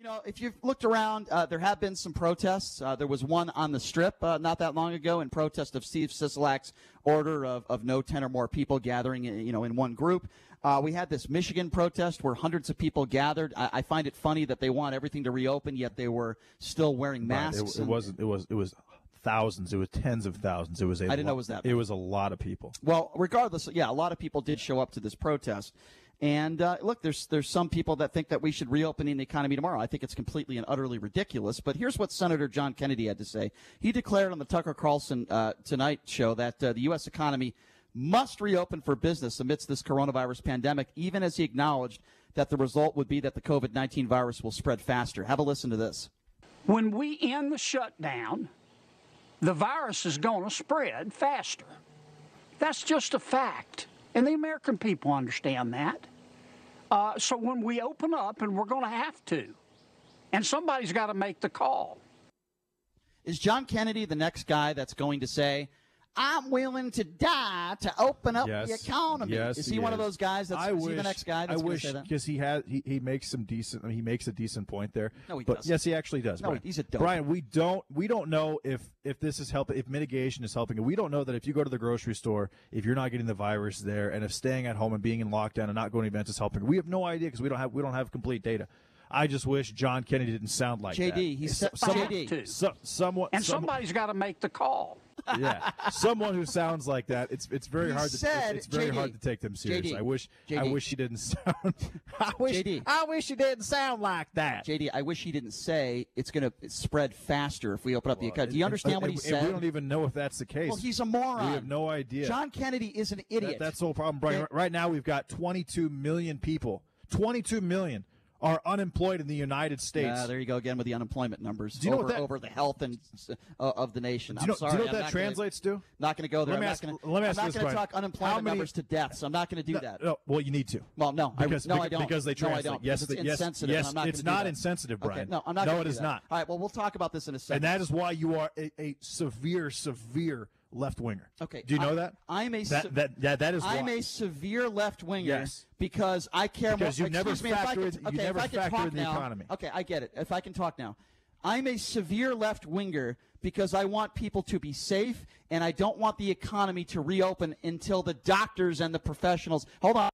You know, if you've looked around, there have been some protests. There was one on the Strip not that long ago in protest of Steve Sisolak's order of no 10 or more people gathering, you know, in one group. We had this Michigan protest where hundreds of people gathered. I find it funny that they want everything to reopen, yet they were still wearing masks. Right. It was thousands. It was tens of thousands. It was. I didn't know it was that big. It was a lot of people. Well, regardless, yeah, a lot of people did show up to this protest. And look, there's some people that think that we should reopen the economy tomorrow. I think it's completely and utterly ridiculous. But here's what Senator John Kennedy had to say. He declared on the Tucker Carlson Tonight show that the U.S. economy must reopen for business amidst this coronavirus pandemic, even as he acknowledged that the result would be that the COVID-19 virus will spread faster. Have a listen to this. When we end the shutdown, the virus is going to spread faster. That's just a fact. And the American people understand that. So when we open up, and we're going to have to, and somebody's got to make the call. Is John Kennedy the next guy that's going to say, I'm willing to die to open up the economy? Yes, is he one of those guys that's the next guy that's going to say that? Because he makes some decent. I mean, he makes a decent point there. No, he doesn't. Yes, he actually does. No, Brian. He's a dope. Brian, we don't know if this is helping, if mitigation is helping. We don't know that if you go to the grocery store, if you're not getting the virus there, and if staying at home and being in lockdown and not going to events is helping. We have no idea because we don't have complete data. I just wish John Kennedy didn't sound like JD, that. Somebody's got to make the call. Yeah, someone who sounds like that. It's very hard to take them serious. I wish he didn't sound like that. JD, I wish he didn't say it's going to spread faster if we open up the economy. Do you understand what he said? We don't even know if that's the case. Well, he's a moron. We have no idea. John Kennedy is an idiot. That's the whole problem, Brian. Right now, we've got 22 million people. 22 million. Are unemployed in the United States. There you go again with the unemployment numbers. Do you know over the health and of the nation. I'm sorry. Do you know what that translates to? Not going to go there. I'm not going to talk unemployment numbers to deaths. I'm not going to do that. No, well, you need to. Well, no, I don't. Because they translate. No, I don't. Yes, it's insensitive. Yes, it's not insensitive, Brian. Okay, no, I'm not. No, it is not. All right. Well, we'll talk about this in a second. And that is why you are a severe left winger. Okay. Do you know that? I'm a severe left winger. Yes. Because I care more. Because you never factor in the economy. Okay, I get it. If I can talk now. I'm a severe left winger because I want people to be safe, and I don't want the economy to reopen until the doctors and the professionals. Hold on.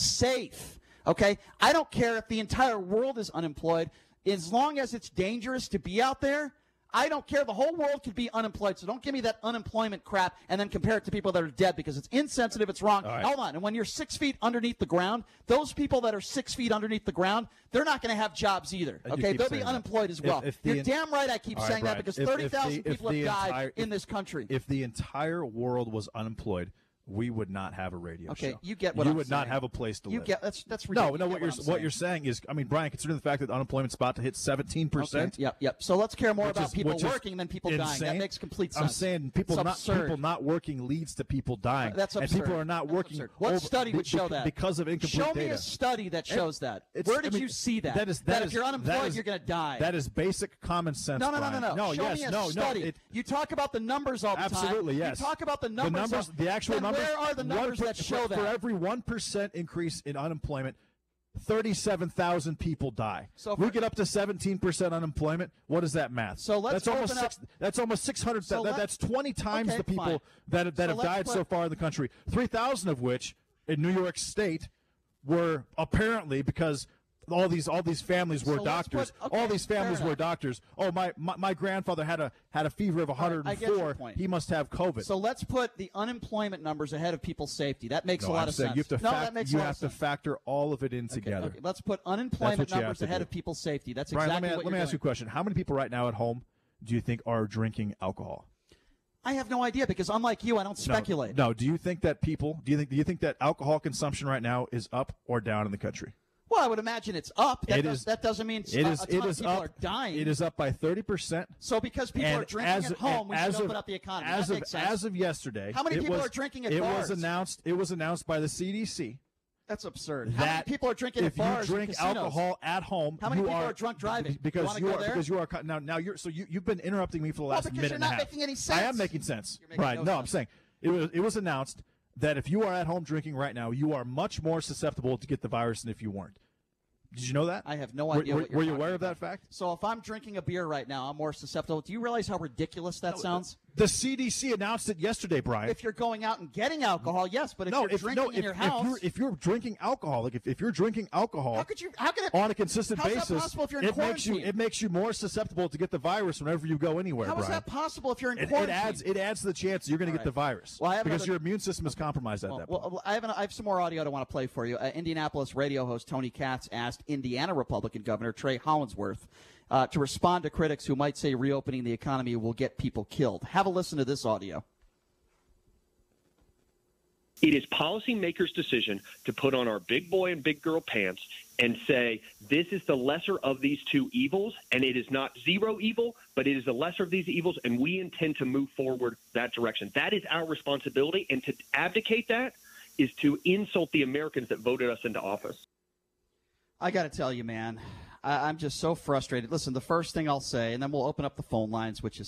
Safe. Okay. I don't care if the entire world is unemployed. As long as it's dangerous to be out there, I don't care. The whole world could be unemployed. So don't give me that unemployment crap and then compare it to people that are dead because it's insensitive. It's wrong. Right. Hold on. And when you're 6 feet underneath the ground, those people that are 6 feet underneath the ground, they're not going to have jobs either. Okay. They'll be unemployed as well. You're damn right I keep saying that because 30,000 people have died in this country. If the entire world was unemployed, we would not have a radio show. Okay, you get what I'm saying. You would not have a place to live. That's ridiculous. No, what you're saying is, I mean, Brian, considering the fact that unemployment's about to hit 17%. Okay, yep. So let's care more about people working than people dying. That makes complete sense. I'm saying people not working leads to people dying. That's absurd. And people are not working. What study would show that? Because of incomplete data. Show me a study that shows that. Where did you see that? That if you're unemployed, you're going to die. That is basic common sense. No. Show me a study. You talk about the numbers all the time. Absolutely, yes. You talk about the numbers. The numbers, the actual numbers. Where are the numbers that show that? For every 1% increase in unemployment, 37,000 people die. So we get up to 17% unemployment. What is that math? So that's almost 600,000. That's 20 times the people that have died so far in the country, 3,000 of which in New York State were apparently because all these families were doctors. All these families were doctors. Oh, my grandfather had a fever of 104. He must have COVID. So let's put the unemployment numbers ahead of people's safety. That makes a lot of sense. You have to factor all of it in together. Okay. Let's put unemployment numbers ahead of people's safety. That's exactly what you're doing. Let me ask you a question. How many people right now at home do you think are drinking alcohol? I have no idea because unlike you, I don't speculate. No. Do you think that alcohol consumption right now is up or down in the country? Well, I would imagine it's up. That doesn't mean a ton of people are dying. It is up by 30%. So because people are drinking at home, we should open up the economy. That makes sense. As of yesterday, how many people are drinking at bars? It was announced by the CDC That's absurd. How many people are drinking at bars? If you drink alcohol at home, how many people are drunk driving? Because you are now you're you've been interrupting me for the last minute and a half. Because you're not making any sense. I am making sense. Right? No, I'm saying it was announced that if you are at home drinking right now, you are much more susceptible to get the virus than if you weren't. Did you know that? I have no idea. Were you aware of that fact? So if I'm drinking a beer right now, I'm more susceptible. Do you realize how ridiculous that sounds? The CDC announced it yesterday, Brian. If you're going out and getting alcohol, yes, but if you're drinking in your house, if you're drinking alcohol, like if you're drinking alcohol, on a consistent basis, it makes you more susceptible to get the virus whenever you go anywhere. How is that possible if you're in quarantine? It adds to the chance you're going to get the virus because your immune system is compromised at that point. Well, I have some more audio I want to play for you. Indianapolis radio host Tony Katz asked Indiana Republican Governor Trey Hollingsworth to respond to critics who might say reopening the economy will get people killed. Have a listen to this audio. It is policymakers' decision to put on our big boy and big girl pants and say this is the lesser of these two evils, and it is not zero evil, but it is the lesser of these evils, and we intend to move forward that direction. That is our responsibility, and to abdicate that is to insult the Americans that voted us into office. I got to tell you, man. I'm just so frustrated. Listen, the first thing I'll say, and then we'll open up the phone lines, which is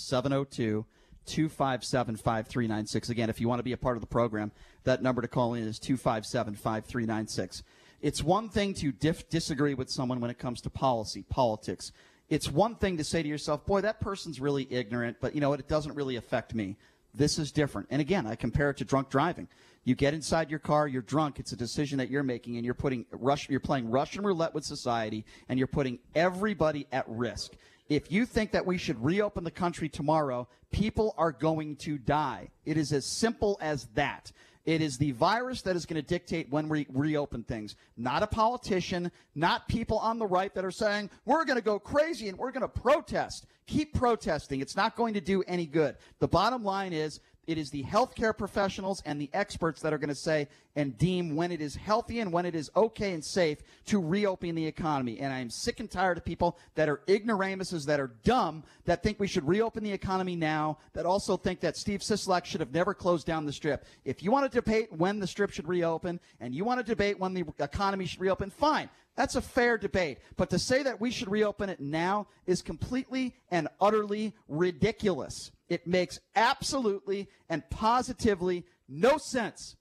702-257-5396. Again, if you want to be a part of the program, that number to call in is 257-5396. It's one thing to disagree with someone when it comes to policy, politics. It's one thing to say to yourself, boy, that person's really ignorant, but you know what? It doesn't really affect me. This is different. And again, I compare it to drunk driving. You get inside your car, you're drunk. It's a decision that you're making, and you're playing Russian roulette with society, and you're putting everybody at risk. If you think that we should reopen the country tomorrow, people are going to die. It is as simple as that. It is the virus that is going to dictate when we reopen things, not a politician, not people on the right that are saying we're going to go crazy and we're going to protest. Keep protesting. It's not going to do any good. The bottom line is, it is the healthcare professionals and the experts that are going to say and deem when it is healthy and when it is okay and safe to reopen the economy. And I am sick and tired of people that are ignoramuses, that are dumb, that think we should reopen the economy now, that also think that Steve Sisolak should have never closed down the Strip. If you want to debate when the Strip should reopen and you want to debate when the economy should reopen, fine. That's a fair debate. But to say that we should reopen it now is completely and utterly ridiculous. It makes absolutely and positively no sense.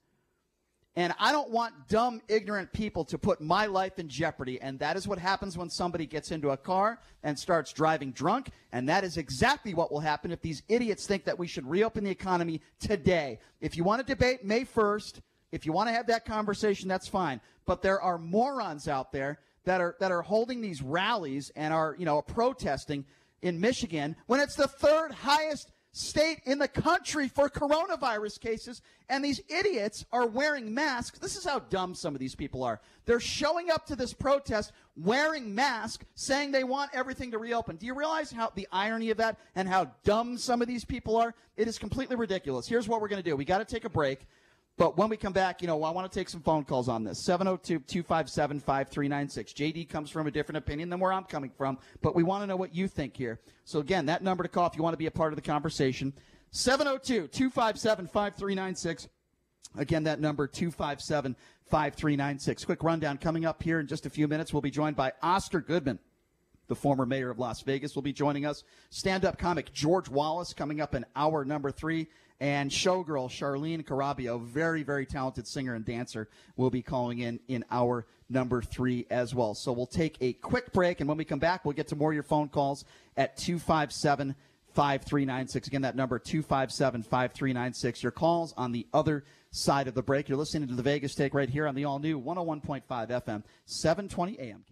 And I don't want dumb, ignorant people to put my life in jeopardy. And that is what happens when somebody gets into a car and starts driving drunk. And that is exactly what will happen if these idiots think that we should reopen the economy today. If you want to debate May 1st, if you want to have that conversation, that's fine. But there are morons out there that are holding these rallies and are, protesting in Michigan when it's the third highest state in the country for coronavirus cases, and these idiots are wearing masks. This is how dumb some of these people are. They're showing up to this protest wearing masks, saying they want everything to reopen. Do you realize how the irony of that and how dumb some of these people are? It is completely ridiculous. Here's what we're going to do. We got to take a break. But when we come back, I want to take some phone calls on this. 702-257-5396. JD comes from a different opinion than where I'm coming from, but we want to know what you think here. So, again, that number to call if you want to be a part of the conversation, 702-257-5396. Again, that number, 257-5396. Quick rundown coming up here in just a few minutes. We'll be joined by Oscar Goodman. The former mayor of Las Vegas will be joining us. Stand-up comic George Wallace coming up in hour number 3. And showgirl Charlene Carabio, very, very talented singer and dancer, will be calling in hour number 3 as well. So we'll take a quick break, and when we come back, we'll get to more of your phone calls at 257-5396. Again, that number, 257-5396. Your calls on the other side of the break. You're listening to The Vegas Take right here on the all-new 101.5 FM, 720 AM.